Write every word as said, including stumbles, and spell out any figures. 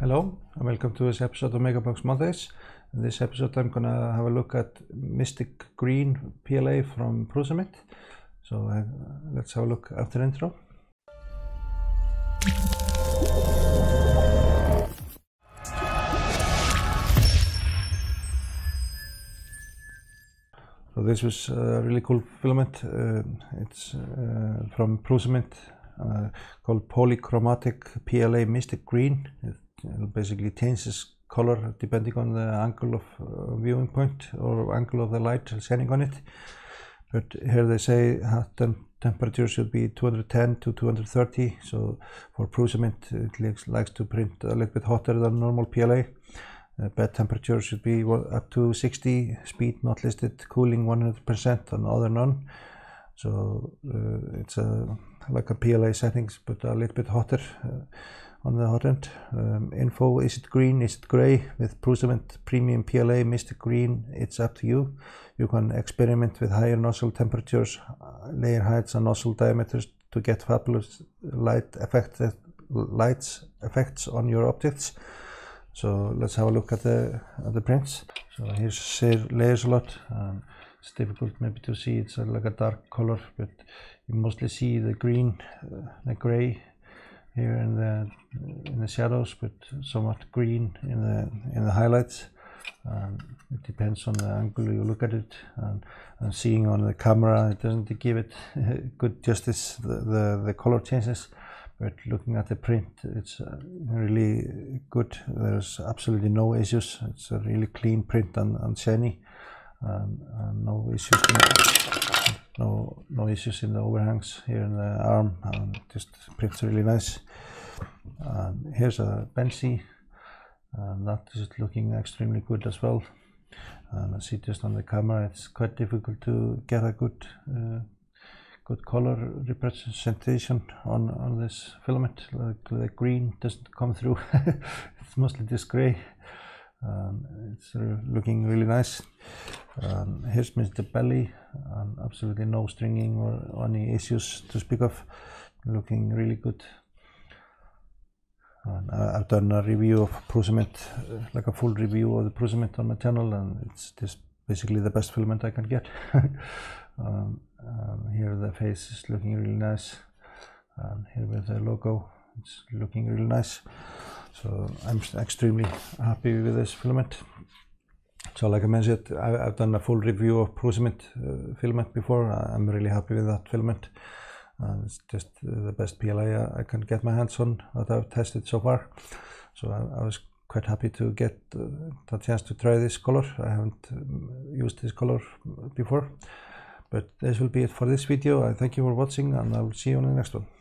Hello and welcome to this episode of Makerbox Mondays. In this episode I'm gonna have a look at Mystic Green P L A from Prusament. So uh, let's have a look after the intro. So this was a really cool filament. Uh, it's uh, from Prusament, uh, called Polychromatic P L A Mystic Green. It basically changes color depending on the angle of uh, viewing point or angle of the light shining on it. But here they say the temperature should be two hundred ten to two hundred thirty. So for Prusament, it likes, likes to print a little bit hotter than normal P L A. Uh, bed temperature should be up to sixty, speed not listed, cooling one hundred percent and other none. So uh, it's a, like a P L A settings, but a little bit hotter. Uh, on the hot end. Um, info, is it green, is it grey? With Prusament Premium P L A Mystic Green, it's up to you. You can experiment with higher nozzle temperatures, layer heights and nozzle diameters to get fabulous light effect, lights effects on your objects. So let's have a look at the, at the prints. So here's layers a lot. Um, it's difficult maybe to see, it's like a dark color, but you mostly see the green, uh, the grey, here in the in the shadows, but somewhat green in the in the highlights. Um, it depends on the angle you look at it, and, and seeing on the camera it doesn't give it good justice, the, the the color changes, but looking at the print it's really good. There's absolutely no issues. It's a really clean print and, and shiny, and, and no issues in No, no issues in the overhangs here in the arm, and just prints really nice. And here's a Benchy, and that is looking extremely good as well. And I see just on the camera it's quite difficult to get a good uh, good color representation on, on this filament. Like the green doesn't come through, it's mostly this grey. Um, it's uh, looking really nice. Um, here's Mister Belly, and absolutely no stringing or any issues to speak of, looking really good. And I, I've done a review of Prusament, uh, like a full review of the Prusament on my channel, and it's just basically the best filament I can get. um, um, here the face is looking really nice, and here with the logo it's looking really nice. So I'm extremely happy with this filament. So like I mentioned, I, I've done a full review of Prusament uh, filament before. I'm really happy with that filament. And it's just the best P L A I can get my hands on that I've tested so far. So I, I was quite happy to get uh, the chance to try this color. I haven't um, used this color before. But this will be it for this video. I thank you for watching, and I will see you on the next one.